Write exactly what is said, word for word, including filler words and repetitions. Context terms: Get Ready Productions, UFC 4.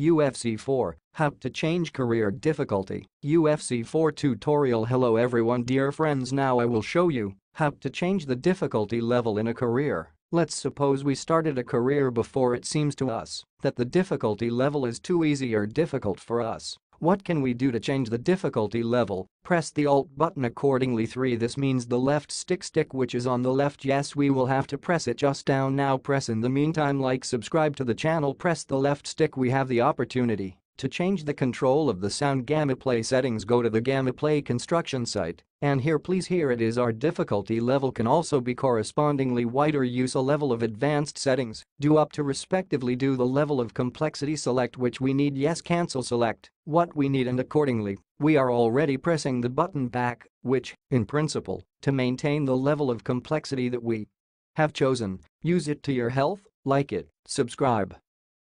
U F C four, how to change career difficulty. U F C four tutorial. Hello everyone, dear friends, now I will show you how to change the difficulty level in a career. Let's suppose we started a career before it seems to us that the difficulty level is too easy or difficult for us. What can we do to change the difficulty level? Press the Alt button accordingly. three This means the left stick stick which is on the left. Yes, we will have to press it just down now. Press in the meantime like, subscribe to the channel, press the left stick. We have the opportunity to change the control of the sound. Gamma Play settings, go to the Gamma Play construction site and here please, here it is. Our difficulty level can also be correspondingly wider. Use a level of advanced settings, do up to respectively, do the level of complexity, select which we need, yes, cancel, select what we need, and accordingly we are already pressing the button back, which, in principle, to maintain the level of complexity that we have chosen. Use it to your health, like it, subscribe.